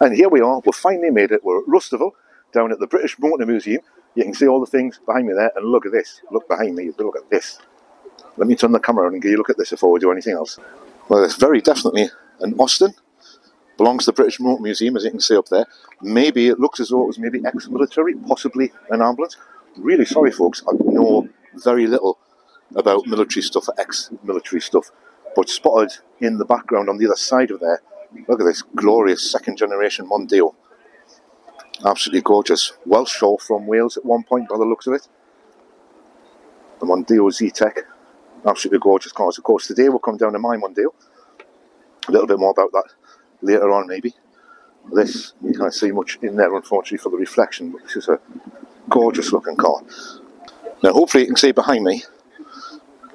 And here we are, we've finally made it. We're at Rustival, down at the British Motor Museum. You can see all the things behind me there, and look at this. Look behind me, look at this. Let me turn the camera on and give you a look at this before we do anything else. Well, it's very definitely an Austin. Belongs to the British Motor Museum, as you can see up there. Maybe it looks as though it was maybe ex-military, possibly an ambulance. Really sorry, folks, I know very little about military stuff, ex-military stuff. But spotted in the background on the other side of there, look at this glorious second-generation Mondeo. Absolutely gorgeous. Welsh or from Wales at one point, by the looks of it. The Mondeo Z Tech. Absolutely gorgeous cars. Of course, today we'll come down to my Mondeo. A little bit more about that later on, maybe. This, you can't see much in there, unfortunately, for the reflection, but this is a gorgeous-looking car. Now, hopefully you can see behind me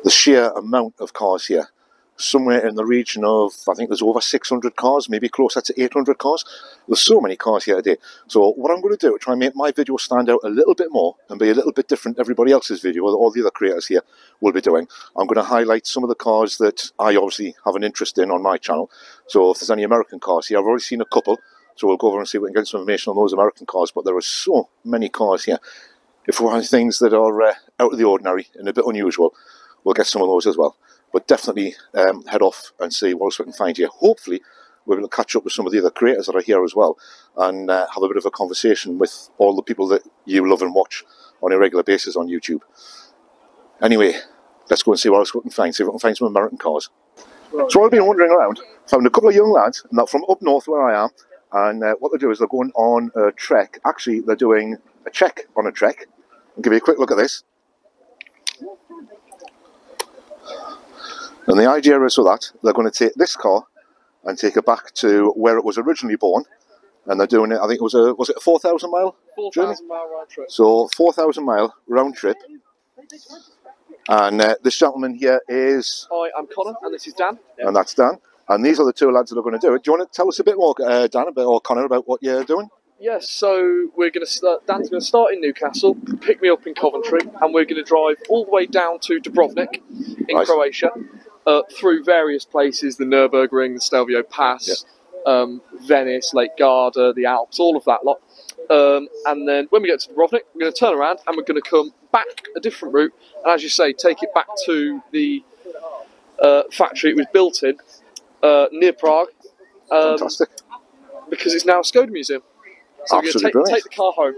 the sheer amount of cars here. Somewhere in the region of, I think there's over 600 cars, maybe closer to 800 cars. There's so many cars here today. So what I'm going to do is try and make my video stand out a little bit more and be a little bit different to everybody else's video that all the other creators here will be doing. I'm going to highlight some of the cars that I obviously have an interest in on my channel. So if there's any American cars here, I've already seen a couple, so we'll go over and see if we can get some information on those American cars. But there are so many cars here. If we have things that are out of the ordinary and a bit unusual, we'll get some of those as well. But definitely head off and see what else we can find here. Hopefully, we'll be able to catch up with some of the other creators that are here as well and have a bit of a conversation with all the people that you love and watch on a regular basis on YouTube. Anyway, let's go and see what else we can find, see if we can find some American cars. So I've been wandering around, found a couple of young lads and that from up north where I am, and what they do is they're going on a trek. Actually, they're doing a check on a trek. I'll give you a quick look at this. And the idea is for that, they're going to take this car and take it back to where it was originally born. And they're doing it, I think it was a 4,000 mile journey? 4,000 mile round trip. So 4,000 mile round trip. And this gentleman here is... Hi, I'm Connor and this is Dan. Yep. And that's Dan. And these are the two lads that are going to do it. Do you want to tell us a bit more, Dan, or Connor, about what you're doing? Yes, so we're going to start, Dan's going to start in Newcastle, pick me up in Coventry, and we're going to drive all the way down to Dubrovnik in Croatia. Through various places, the Nürburgring, the Stelvio Pass, yeah. Venice, Lake Garda, the Alps, all of that lot. And then when we get to Dubrovnik, we're going to turn around and we're going to come back a different route. And as you say, take it back to the factory it was built in, near Prague. Fantastic. Because it's now a Skoda Museum. So absolutely brilliant. Take the car home.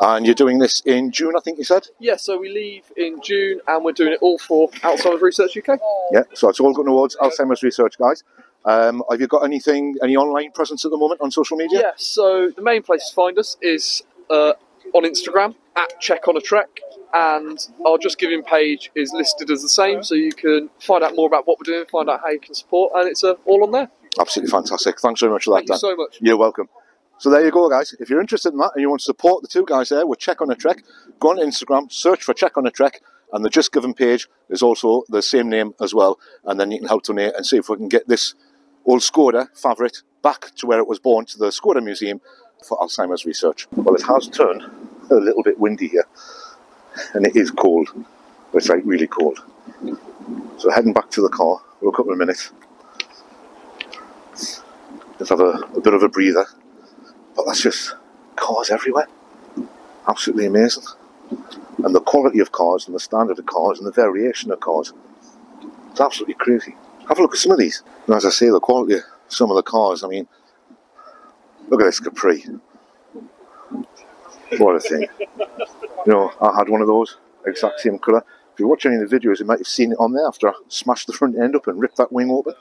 And you're doing this in June, I think you said? Yeah, so we leave in June and we're doing it all for Alzheimer's Research UK. Yeah, so it's all going towards Alzheimer's Research, guys. Have you got anything, any online presence at the moment on social media? Yeah, so the main place to find us is on Instagram, at Check on a Trek, and our Just Giving page is listed as the same, so you can find out more about what we're doing, find out how you can support, and it's all on there. Absolutely fantastic. Thanks very much for that, Dan. Thank you so much. You're welcome. So there you go, guys. If you're interested in that and you want to support the two guys there with Check on a Trek, go on Instagram, search for Check on a Trek, and the Just Giving page is also the same name as well. And then you can help donate and see if we can get this old Skoda favorite back to where it was born, to the Skoda Museum for Alzheimer's Research. Well, it has turned a little bit windy here, and it is cold. It's like really cold. So heading back to the car for a couple of minutes. Let's have a bit of a breather. But that's just cars everywhere. Absolutely amazing. And the quality of cars and the standard of cars and the variation of cars. It's absolutely crazy. Have a look at some of these. And as I say, the quality of some of the cars, I mean, look at this Capri. What a thing. You know, I had one of those, exact same colour. If you watch any of the videos, you might have seen it on there after I smashed the front end up and ripped that wing open.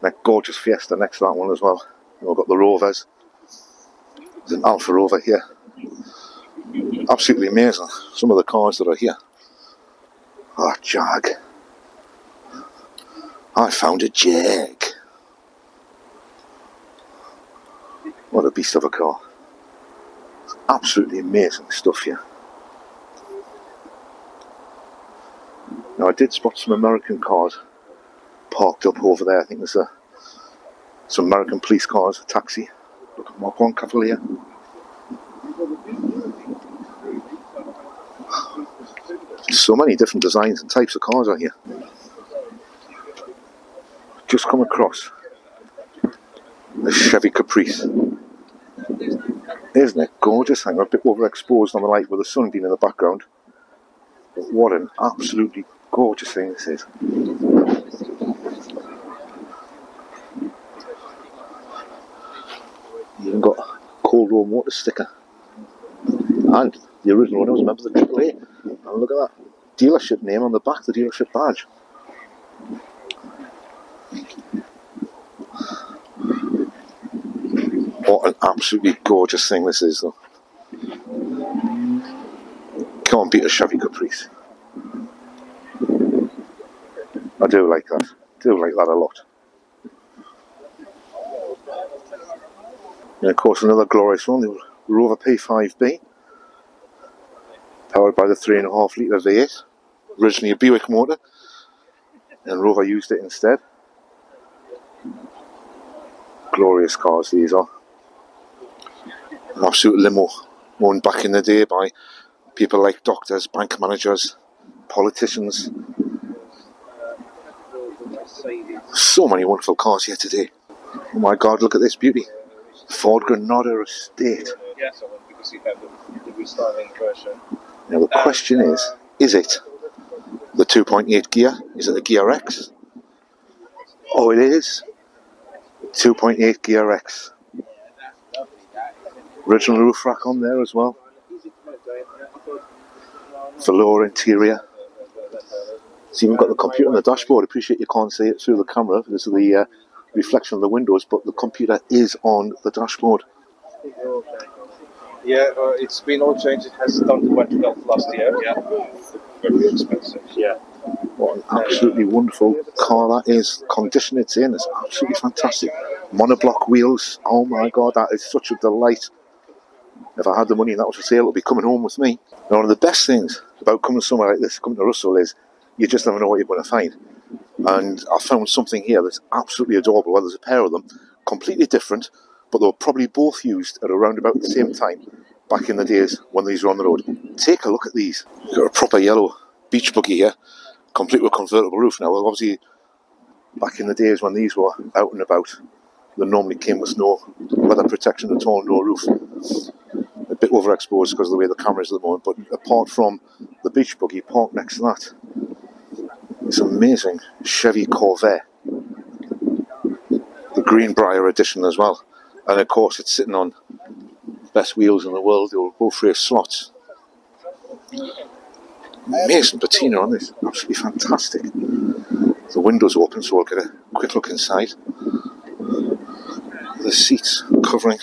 That gorgeous Fiesta next to that one as well. You know, I've got the Rovers. There's an Alfa Rover here. Absolutely amazing, some of the cars that are here. Ah, Jag. I found a Jag. What a beast of a car. It's absolutely amazing stuff here. Now I did spot some American cars parked up over there. I think there's some American police cars, a taxi. Look at Mark 1 Cavalier. So many different designs and types of cars out here. Just come across the Chevy Caprice. Isn't it gorgeous? I'm a bit overexposed on the light with the sun being in the background. But what an absolutely gorgeous thing this is. You've even got a cold warm water sticker. And the original one was a member of the AAA. And look at that dealership name on the back, the dealership badge. What an absolutely gorgeous thing this is though. Can't beat a Chevy Caprice. I do like that. Do like that a lot. And of course another glorious one, the Rover P5B. Powered by the 3.5 litre V8. Originally a Buick motor. And Rover used it instead. Glorious cars these are. An absolute limo, owned back in the day by people like doctors, bank managers, politicians. So many wonderful cars here today. Oh my God, look at this beauty. Ford Granada Estate. Now the question is it the 2.8 gear? Is it the Gear X? Oh, it is. 2.8 Gear X. Original roof rack on there as well. Velour interior. It's even got the computer on the dashboard. I appreciate you can't see it through the camera because of the reflection of the windows, but the computer is on the dashboard. Yeah, it's been all changed. It has done the wet belt last year. Yeah, very expensive. Yeah. What an absolutely wonderful car that is. The condition it's in is absolutely fantastic. Monoblock wheels, oh my God, that is such a delight. If I had the money and that was for sale, it would be coming home with me. And one of the best things about coming somewhere like this, coming to Rustival, is you just never know what you're going to find. And I found something here that's absolutely adorable. Well, there's a pair of them, completely different, but they were probably both used at around about the same time back in the days when these were on the road. Take a look at these. You've got a proper yellow beach buggy here, complete with convertible roof. Now, well, obviously, back in the days when these were out and about, they normally came with no weather protection at all, no roof. A bit overexposed because of the way the camera is at the moment, but apart from the beach buggy parked next to that, it's amazing Chevy Corvair, the Greenbrier edition as well. And of course, it's sitting on the best wheels in the world, the old both rear slots. Amazing patina on this, absolutely fantastic. The window's open, so I'll get a quick look inside. The seats, covering,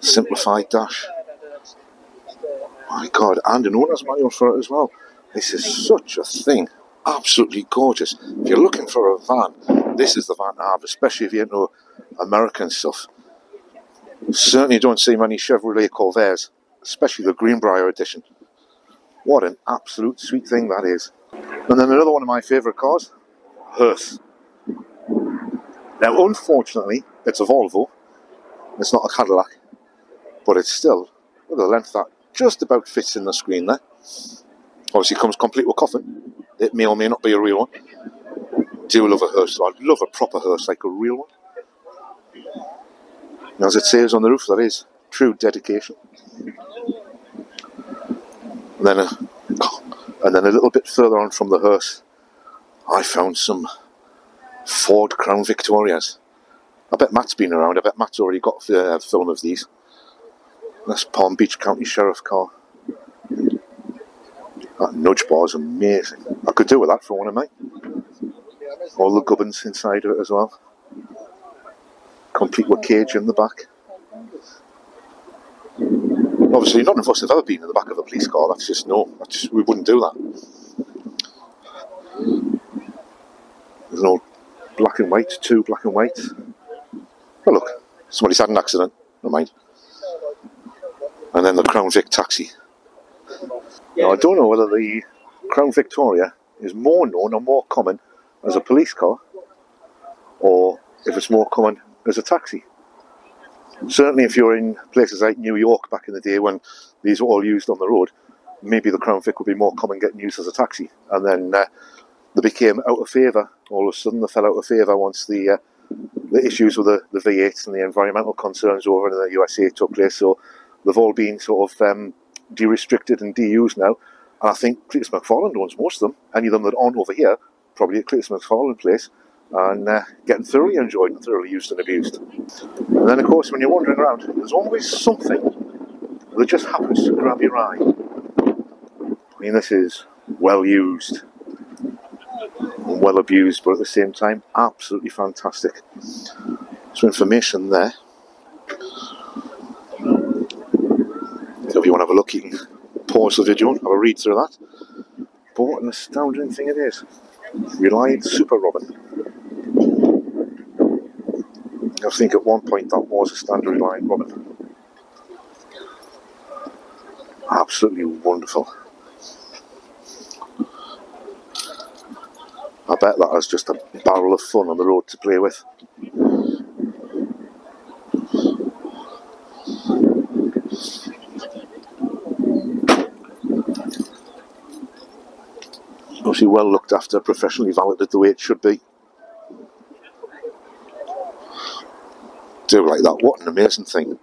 simplified dash. My God, and an owner's manual for it as well. This is such a thing, absolutely gorgeous. If you're looking for a van, this is the van to have, especially if you know American stuff. Certainly don't see many Chevrolet Corvairs, especially the Greenbrier edition. What an absolute sweet thing that is. And then another one of my favourite cars, hearse. Now unfortunately, it's a Volvo, it's not a Cadillac, but it's still, look at the length that just about fits in the screen there. Obviously comes complete with coffin, it may or may not be a real one. I do love a hearse, so I'd love a proper hearse, like a real one. And as it says on the roof, that is true dedication. And then a little bit further on from the hearse, I found some Ford Crown Victorias. I bet Matt's been around. I bet Matt's already got a film of these. That's Palm Beach County Sheriff car. That nudge bar is amazing. I could do with that for one of mine. All the gubbins inside of it as well. Complete with cage in the back. Obviously, none of us have ever been in the back of a police car. That's just no. We wouldn't do that. There's an old black and white, two black and white. Oh look, somebody's had an accident. Never mind. And then the Crown Vic taxi. Now I don't know whether the Crown Victoria is more known or more common as a police car, or if it's more common as a taxi. Certainly if you're in places like New York back in the day when these were all used on the road, maybe the Crown Vic would be more common getting used as a taxi. And then they became out of favour, all of a sudden they fell out of favour once the issues with the V8s and the environmental concerns over in the USA took place. So They've all been sort of de-restricted and de-used now. And I think Cletus McFarland owns most of them. Any of them that aren't over here, probably at Cletus McFarland place, and getting thoroughly enjoyed and thoroughly used and abused. And then, of course, when you're wandering around, there's always something that just happens to grab your eye. I mean, this is well used and well abused, but at the same time, absolutely fantastic. Some information there. So if you want to have a look, you can pause the video and have a read through that. But an astounding thing it is. Reliant Super Robin. I think at one point that was a standard Reliant Robin. Absolutely wonderful. I bet that was just a barrel of fun on the road to play with. Obviously well looked after, professionally validated the way it should be. Do like that, what an amazing thing.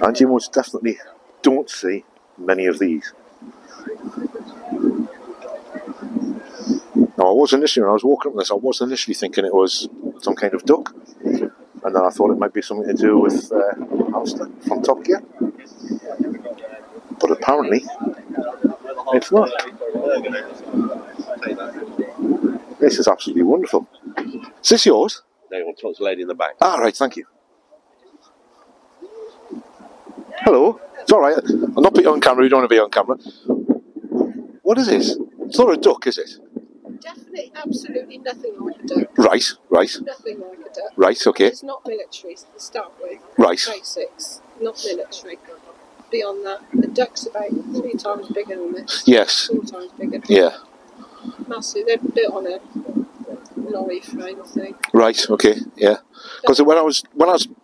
And you most definitely don't see many of these. Now I was initially thinking it was some kind of duck, and then I thought it might be something to do with Austin from Top Gear, but apparently it's not. This is absolutely wonderful. Is this yours? No, you want to talk to the lady in the back. Ah, right, thank you. Hello. It's all right. I'll not be on camera. You don't want to be on camera. What is this? It's not a duck, is it? Definitely, absolutely nothing like a duck. Right, right. Nothing like a duck. Right, okay. It's not military to start with. Right. Basics, not military. Beyond that, the duck's about 3 times bigger than this. Yes. 4 times bigger. Yeah. Massive. They're built on a lorry frame, I think. Right. Okay. Yeah. Because when I was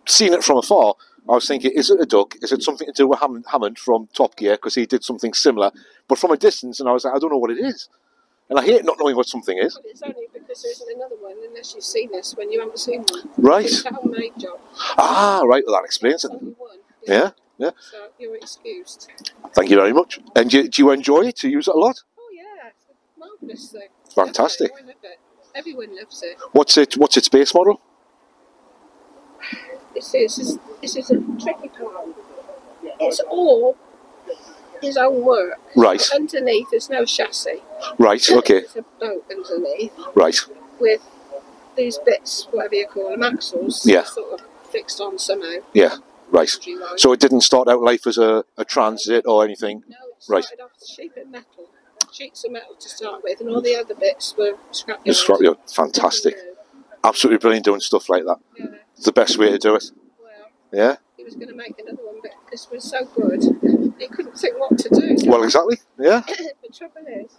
seeing it from afar, I was thinking, is it a duck? Is it something to do with Hammond from Top Gear? Because he did something similar, but from a distance, and I was like, I don't know what it is. And I hate not knowing what something is. Well, it's only because there isn't another one unless you've seen this when you haven't seen one. Right. It's a homemade job. Ah, right. Well, that explains it. Only one. Yeah. Yeah. Yeah. So you're excused. Thank you very much. And do you enjoy it? Do you use it a lot? Oh yeah, it's a marvellous thing. Fantastic. Everyone loves it. Everyone loves it. What's its base model? This is a tricky part. It's all his own work. Right. But underneath there's no chassis. Right, okay. It's a boat underneath. Right. With these bits, whatever you call them, axles. Yeah. Sort of fixed on somehow. Yeah. Right. So it didn't start out life as a transit or anything? No, it started off sheet of metal. Sheets of metal to start with, and all the other bits were scrapyard. Scrapyard. Fantastic. Absolutely brilliant doing stuff like that. Yeah. It's the best way to do it. Well, yeah? He was going to make another one, but this was so good, he couldn't think what to do. So well, exactly, yeah. The trouble is,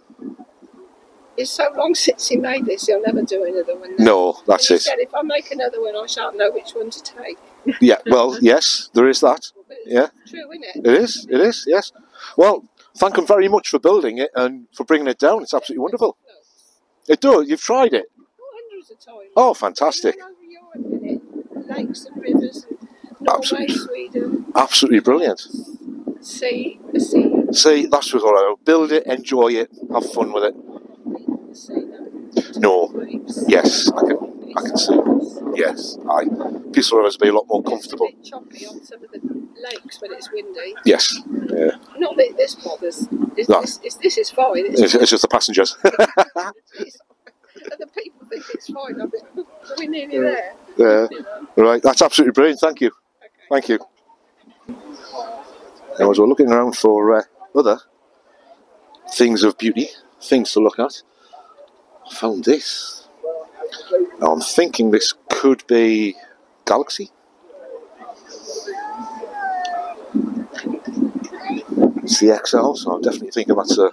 it's so long since he made this, he'll never do another one now. No, that's it. He said, if I make another one, I shan't know which one to take. Yeah, well, yes, there is that. Yeah, true, isn't it? It is, yes. Well, thank him very much for building it and for bringing it down. It's absolutely wonderful. It does, you've tried it. Oh, hundreds of times. Oh, fantastic. All over Europe in it, lakes and rivers and Norway, absolutely. Sweden. Absolutely brilliant. See, the sea. See, that's what I want. Build it, enjoy it, have fun with it. No. Yes, I can see. Yes, I. Peaceful rivers be a lot more comfortable. It's a bit choppy on some of the lakes when it's windy. Yes. Yeah. Not that this bothers. This is fine. It's just the passengers. The people think it's fine. I think we're nearly there. Yeah. Right. That's absolutely brilliant. Thank you. Okay. Thank you. And as we're looking around for other things of beauty, things to look at, I found this. Now I'm thinking this could be Galaxy. It's the XL, so I'm definitely thinking that's a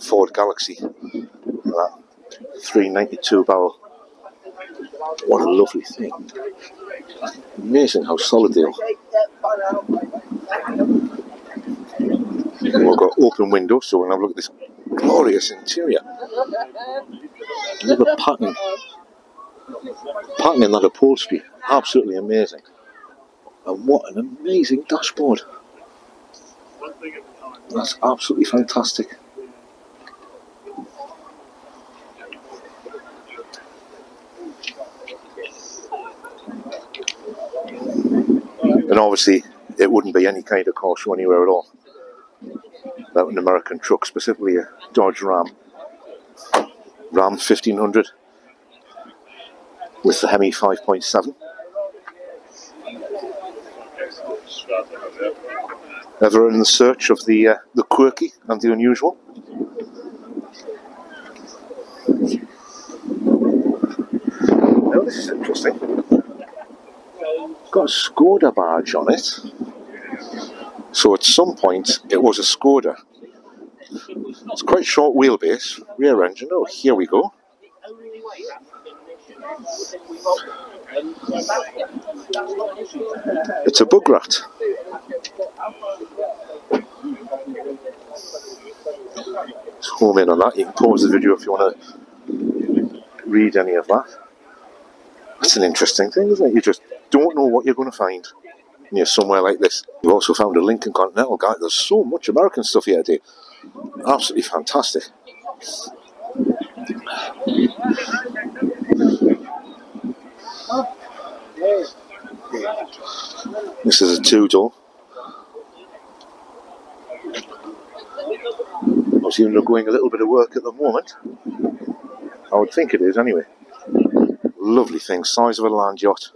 Ford Galaxy. That 392 barrel. What a lovely thing. Amazing how solid they are. We've got open windows, so we're going to have a look at this glorious interior. Another pattern. Pattern in that upholstery. Absolutely amazing. And what an amazing dashboard. thing at the time. That's absolutely fantastic. And obviously, it wouldn't be any kind of car show anywhere at all. That was an American truck, specifically a Dodge Ram 1500 with the Hemi 5.7. Ever in the search of the quirky and the unusual? Now this is interesting. Got a Skoda badge on it. So at some point it was a Skoda. It's quite short wheelbase, rear engine. Oh, here we go. It's a bug rat. Let's home in on that. You can pause the video if you want to read any of that. That's an interesting thing, isn't it? You just don't know what you're going to find when you're somewhere like this. We've also found a Lincoln Continental guy. There's so much American stuff here today. Absolutely fantastic. This is a two-door. I'm assuming they're going a little bit of work at the moment. I would think it is anyway. Lovely thing, size of a land yacht.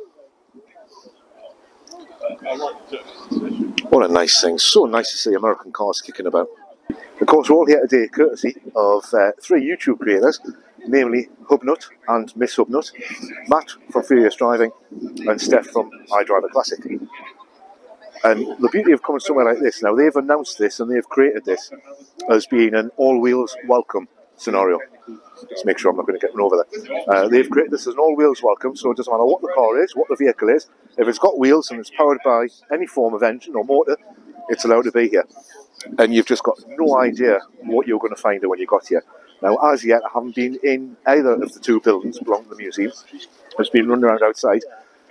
What a nice thing. So nice to see American cars kicking about. Of course, we're all here today courtesy of three YouTube creators, namely Hubnut and Miss Hubnut, Matt from Furious Driving and Steph from iDriver Classic. And the beauty of coming somewhere like this, now they've announced this and they've created this as being an all-wheels welcome scenario. Just make sure I'm not going to get run over there. They've created this as an all-wheels welcome, so it doesn't matter what the car is, what the vehicle is, if it's got wheels and it's powered by any form of engine or motor, it's allowed to be here. And you've just got no idea what you're going to find when you got here. Now, as yet, I haven't been in either of the two buildings belonging to the museum. I've just been running around outside,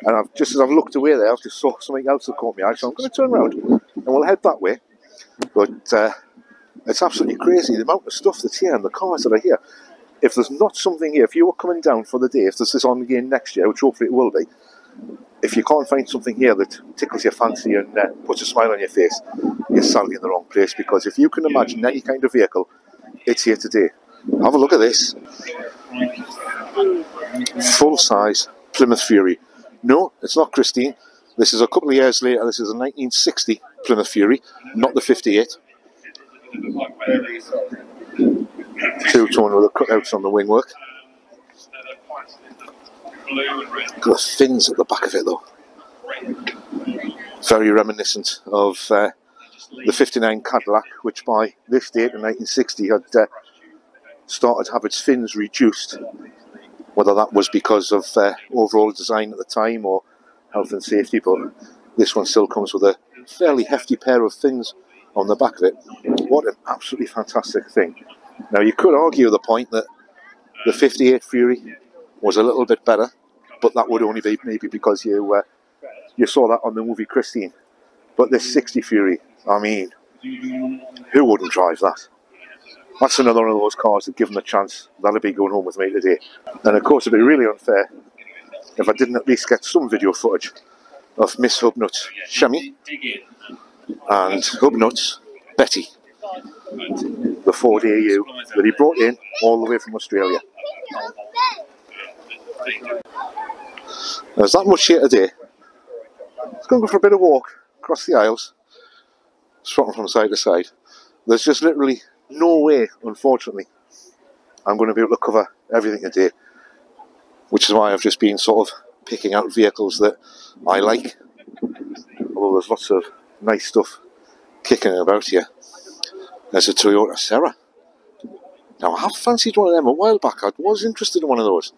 and I've, just as I've looked away there, I've just saw something else that caught my eye, so I'm going to turn around, and we'll head that way. But it's absolutely crazy, the amount of stuff that's here and the cars that are here. If there's not something here, if you were coming down for the day, if there's this on again next year, which hopefully it will be, if you can't find something here that tickles your fancy and puts a smile on your face, you're sadly in the wrong place, because if you can imagine any kind of vehicle, it's here today. Have a look at this. Full-size Plymouth Fury. No, it's not Christine. This is a couple of years later. This is a 1960 Plymouth Fury, not the 58. Two-tone with the cutouts on the wingwork. Got the fins at the back of it though. Very reminiscent of the 59 Cadillac, which by this date in 1960 had started to have its fins reduced. Whether that was because of overall design at the time or health and safety, but this one still comes with a fairly hefty pair of fins on the back of it. What an absolutely fantastic thing. Now you could argue the point that the 58 Fury was a little bit better, but that would only be maybe because you saw that on the movie Christine. But this 60 Fury, I mean, who wouldn't drive that? That's another one of those cars that, given the chance, that'll be going home with me today. And of course, it'd be really unfair if I didn't at least get some video footage of Miss Hubnut's Shemmy and Hubnut's Betty, the Ford AU that he brought in all the way from Australia. There's that much here today. Let's go for a bit of walk across the aisles, spotting from side to side. There's just literally no way, unfortunately, I'm going to be able to cover everything today, which is why I've just been sort of picking out vehicles that I like, although there's lots of nice stuff kicking about here. There's a Toyota Serra. Now, I have fancied one of them a while back. I was interested in one of those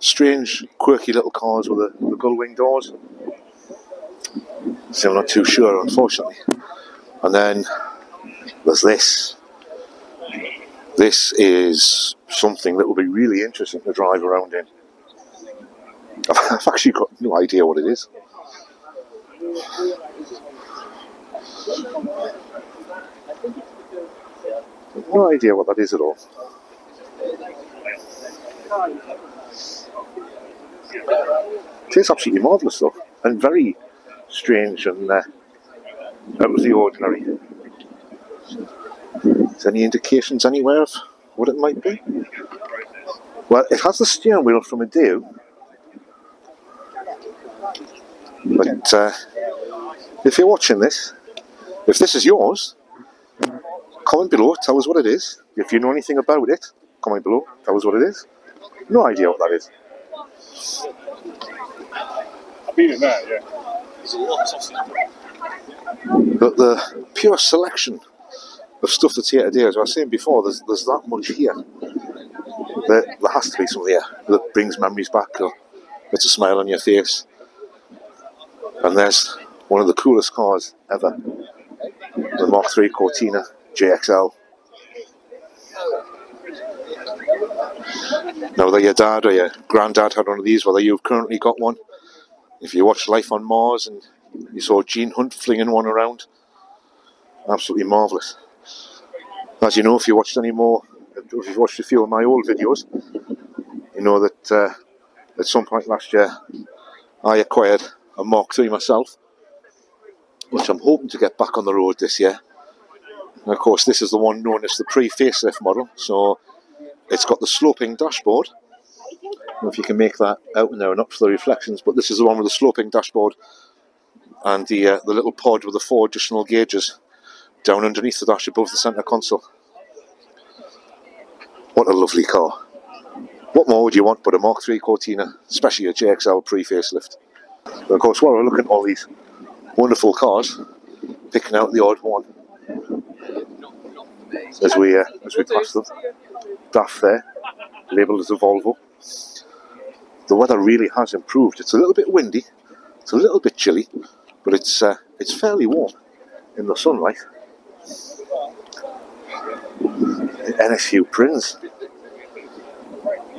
strange, quirky little cars with the gull-wing doors. So I'm not too sure, unfortunately. And then there's this. This is something that will be really interesting to drive around in. I've actually got no idea what it is. No idea what that is at all. It tastes absolutely marvellous though, and very strange and out of the ordinary. Is there any indications anywhere of what it might be? Well, it has the steering wheel from a Deo, but if you're watching this, if this is yours, comment below, tell us what it is. If you know anything about it, comment below, tell us what it is. No idea what that is. I've been in that, yeah. There's a lot of sausage. But the pure selection of stuff that's here today, as I was saying before, there's that much here. There has to be something here that brings memories back, or puts a smile on your face. And there's one of the coolest cars ever, the Mark III Cortina JXL. Now, whether your dad or your granddad had one of these, whether you've currently got one, if you watched Life on Mars and you saw Gene Hunt flinging one around, absolutely marvellous. As you know, if you watched any more, if you've watched a few of my old videos, you know that at some point last year I acquired a Mark III myself, which I'm hoping to get back on the road this year. And of course, this is the one known as the pre-facelift model, so it's got the sloping dashboard. I don't know if you can make that out and there and up for the reflections, but this is the one with the sloping dashboard and the little pod with the four additional gauges down underneath the dash above the centre console. What a lovely car. What more would you want but a Mark III Cortina, especially a JXL pre-facelift? And of course, while we're looking at all these wonderful cars, picking out the odd one as we pass them. Daff there, labelled as a Volvo. The weather really has improved. It's a little bit windy, it's a little bit chilly, but it's fairly warm in the sunlight. The NSU Prince.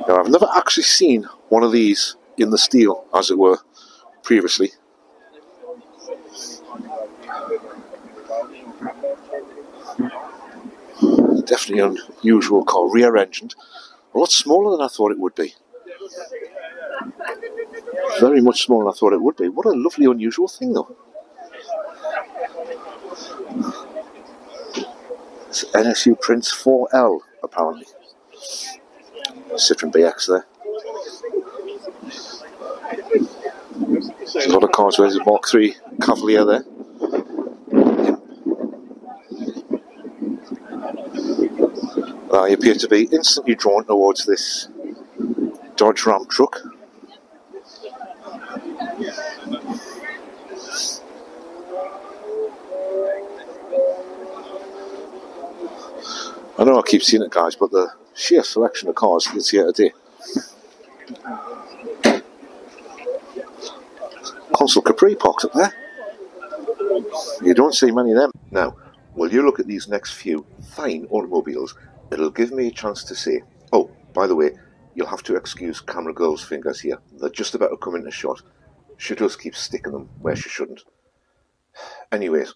Now, I've never actually seen one of these in the steel, as it were, previously. Definitely an unusual car, rear-engined, a lot smaller than I thought it would be. Very much smaller than I thought it would be. What a lovely, unusual thing, though. It's NSU Prince 4L, apparently. Citroen BX there. There's a lot of cars with Mark III Cavalier there. I appear to be instantly drawn towards this Dodge Ram truck. I know I keep seeing it, guys, but the sheer selection of cars that's here today. Consul Capri parked up there. You don't see many of them. Now, will you look at these next few fine automobiles? It'll give me a chance to say, oh, by the way, you'll have to excuse camera girl's fingers here. They're just about to come into shot. She does keep sticking them where she shouldn't. Anyways,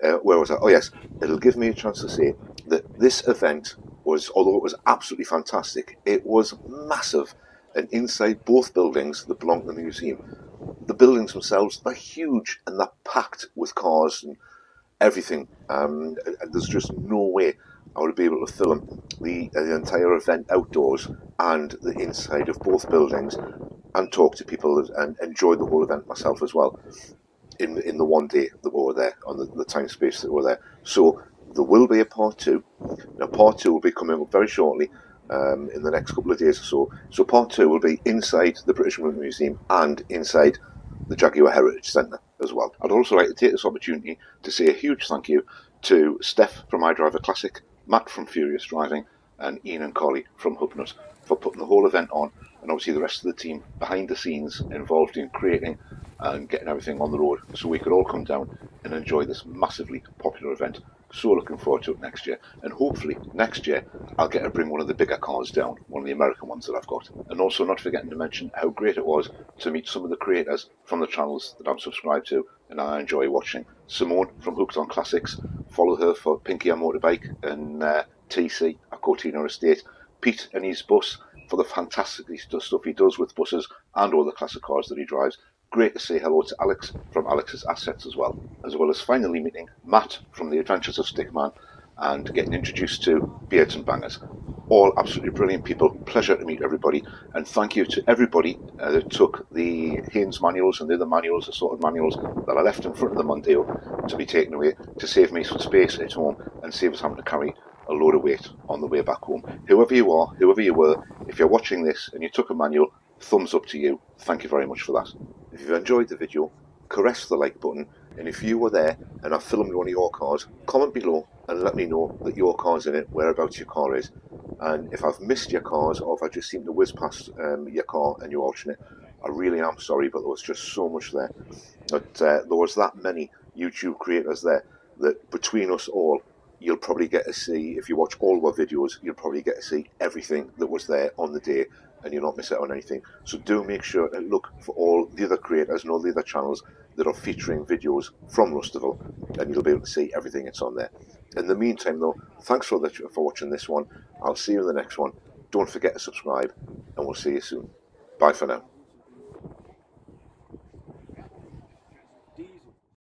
where was I? Oh yes, it'll give me a chance to say that this event was, although it was absolutely fantastic, it was massive. And inside both buildings that belong to the museum, the buildings themselves, they're huge and they're packed with cars and everything. And there's just no way I would be able to film the entire event outdoors and the inside of both buildings and talk to people and enjoy the whole event myself as well in the one day that we were there, on the time space that we were there. So there will be a part two. Now, part two will be coming up very shortly in the next couple of days or so. So part two will be inside the British Motor Museum and inside the Jaguar Heritage Centre as well. I'd also like to take this opportunity to say a huge thank you to Steph from iDriver Classic, Matt from Furious Driving, and Ian and Carly from Hubnut for putting the whole event on, and obviously the rest of the team behind the scenes involved in creating and getting everything on the road so we could all come down and enjoy this massively popular event. So looking forward to it next year, and hopefully next year I'll get to bring one of the bigger cars down, one of the American ones that I've got. And also not forgetting to mention how great it was to meet some of the creators from the channels that I'm subscribed to and I enjoy watching. Simone from Hooked on Classics, follow her for Pinky on Motorbike and TC at Cortina Estate, Pete and his bus, for the fantastic stuff he does with buses and all the classic cars that he drives. Great to say hello to Alex from Alex's Assets as well, as finally meeting Matt from The Adventures of Stickman and getting introduced to Beards and Bangers. All absolutely brilliant people. Pleasure to meet everybody, and thank you to everybody that took the Haynes manuals and the other manuals, the assorted manuals that I left in front of the Mondeo to be taken away to save me some space at home and save us having to carry a load of weight on the way back home. Whoever you are, whoever you were, if you're watching this and you took a manual, thumbs up to you. Thank you very much for that. If you've enjoyed the video, caress the like button, and if you were there and I filmed one of your cars, comment below and let me know that your car's in it, whereabouts your car is. And if I've missed your cars, or if I just seem to whiz past your car and you're auctioning it, I really am sorry, but there was just so much there. But there was that many YouTube creators there that between us all, you'll probably get to see, if you watch all our videos, you'll probably get to see everything that was there on the day, and you'll not miss out on anything. So do make sure and look for all the other creators and all the other channels that are featuring videos from Rustival, and you'll be able to see everything that's on there. In the meantime though, thanks for watching this one. I'll see you in the next one. Don't forget to subscribe, and we'll see you soon. Bye for now.